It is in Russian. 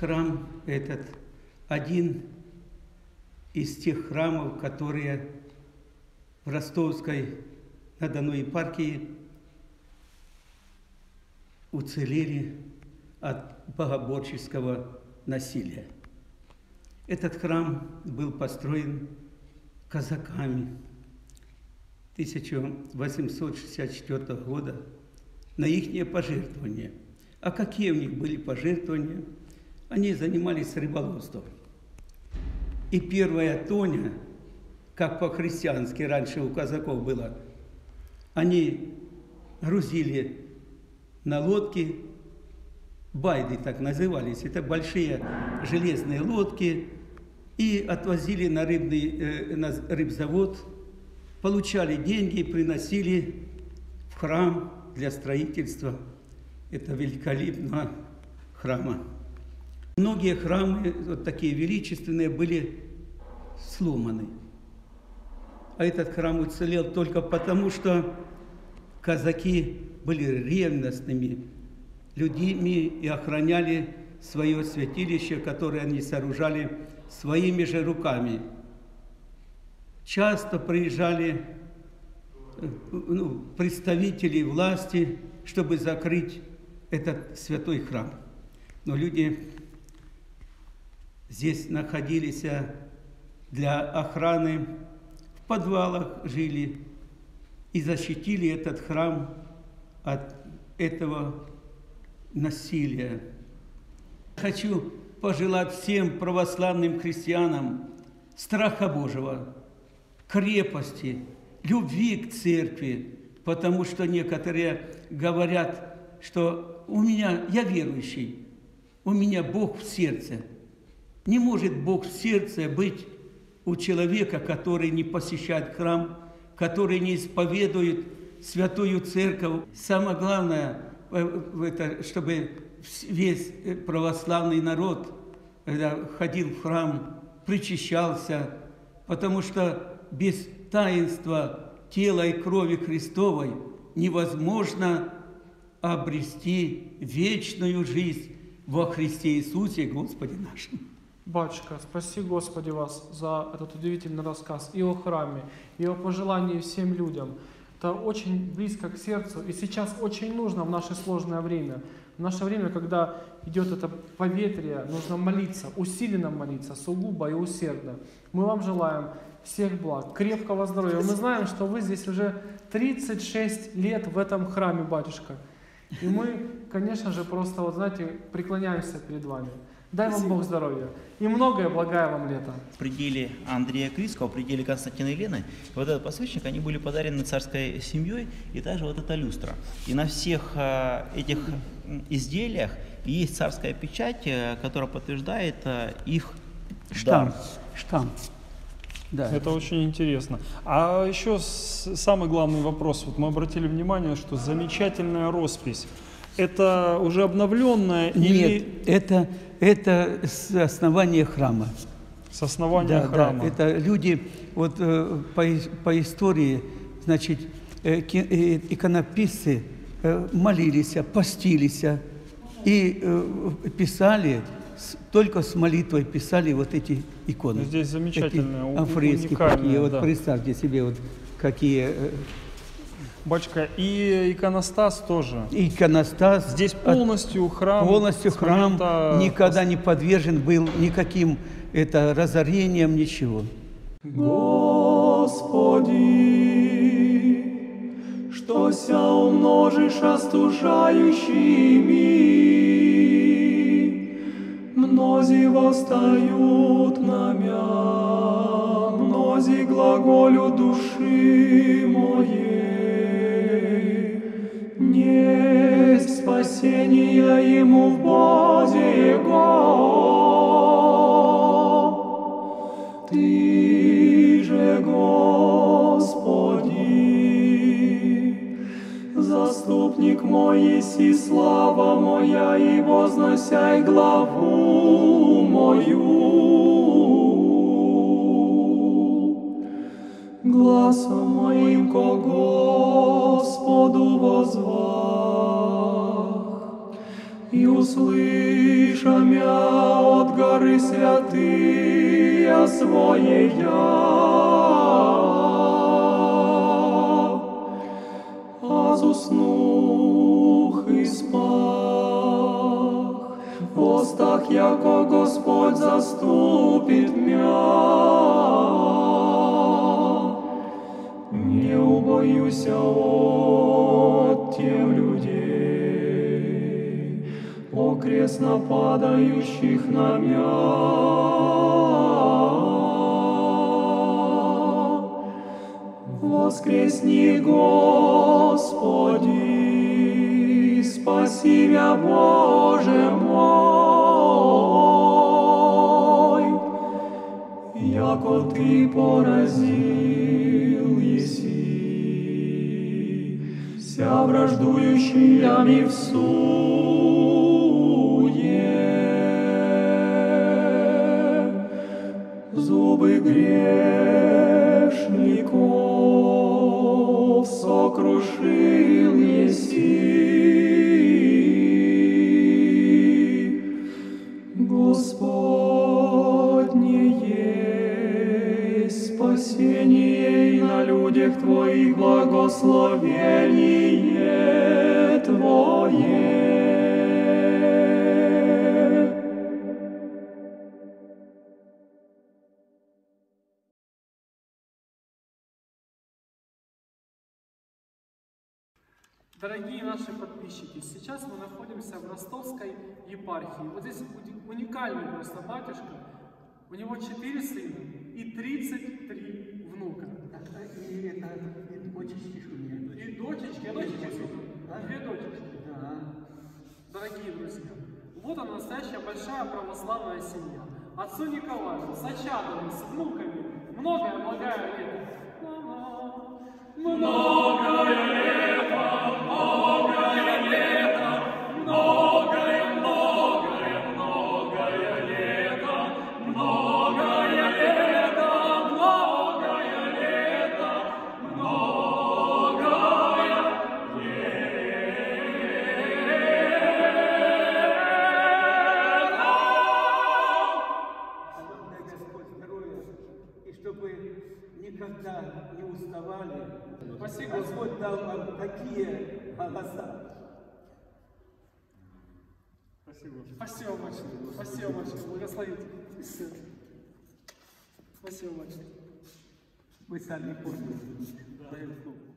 храм этот один из тех храмов, которые в Ростовской-на-Дону епархии уцелели от богоборческого насилия. Этот храм был построен казаками 1864 года на их пожертвования. А какие у них были пожертвования? Они занимались рыболовством. И первая тоня, как по-христиански раньше у казаков было, они грузили на лодки, байды так назывались, это большие железные лодки, и отвозили на рыбзавод, получали деньги, приносили в храм для строительства этого великолепного храма. Многие храмы, вот такие величественные, были сломаны. А этот храм уцелел только потому, что казаки были ревностными людьми и охраняли свое святилище, которое они сооружали своими же руками. Часто приезжали представители власти, чтобы закрыть этот святой храм. Но люди здесь находились для охраны, в подвалах жили и защитили этот храм от этого насилия. Хочу пожелать всем православным христианам страха Божьего, крепости, любви к церкви, потому что некоторые говорят, что я верующий, у меня Бог в сердце. Не может Бог в сердце быть у человека, который не посещает храм, который не исповедует святую церковь. Самое главное, чтобы весь православный народ ходил в храм, причащался, потому что без таинства тела и крови Христовой невозможно обрести вечную жизнь во Христе Иисусе Господе нашим. Батюшка, спаси Господи вас за этот удивительный рассказ и о храме, и о пожелании всем людям. Это очень близко к сердцу и сейчас очень нужно в наше сложное время. В наше время, когда идет это поветрие, нужно молиться, усиленно молиться, сугубо и усердно. Мы вам желаем всех благ, крепкого здоровья. Мы знаем, что вы здесь уже 36 лет в этом храме, батюшка. И мы, конечно же, просто, вот знаете, преклоняемся перед вами. Дай вам Бог здоровья и многое благое вам лето. В пределе Андрея Крисского, в пределе Константина Елены, вот этот посвященник, они были подарены царской семьей, и также вот эта люстра. И на всех этих изделиях есть царская печать, которая подтверждает их штамп. Да. Это очень интересно. А еще самый главный вопрос. Вот мы обратили внимание, что замечательная роспись. Это уже обновленная? Нет, это основание храма. С основания храма. Да, это люди, вот по истории, значит, иконописцы молились, постились и писали, только с молитвой писали вот эти иконы. Здесь замечательные афрески какие, да. Вот представьте себе, вот какие... Батюшка, и иконостас тоже. Иконостас. Здесь полностью храм. Полностью храм никогда не подвержен был никаким разорениям, ничего. Господи, что ся умножишь остужающими, мнози восстают на мя, мнози глаголю души моей. Несть спасения ему в Бозе Его. Ты же, Господи, заступник мой еси, слава моя, и возносяй главу мою. Гласом моим ко Господу возвах, и услышамя от горы святые своея, аз уснух и спах, во стах, яко Господь заступит мя, не убоюся от тем людей, окресно падающих на мя. Воскресни, Господи, спаси мя, Боже мой, яко Ты поразил еси вся враждующиями в суе, зубы грешников сокрушил еси. Господь не есть спасение, и на людях Твоих благословение Твое. Дорогие наши подписчики, сейчас мы находимся в Ростовской епархии. Вот здесь уникальный просто батюшка. У него 4 сына и 33 внука. И это дочечки у меня. И дочечки, а дочечки сколько? 2 дочечки. Да. Дорогие друзья, вот она настоящая большая православная семья. Отцу Николаеву, сочадами, с внуками. Многое лет. Многое лет. Спасибо большое. Спасибо большое. Благословите. Спасибо большое. Вы сами поняли. Да.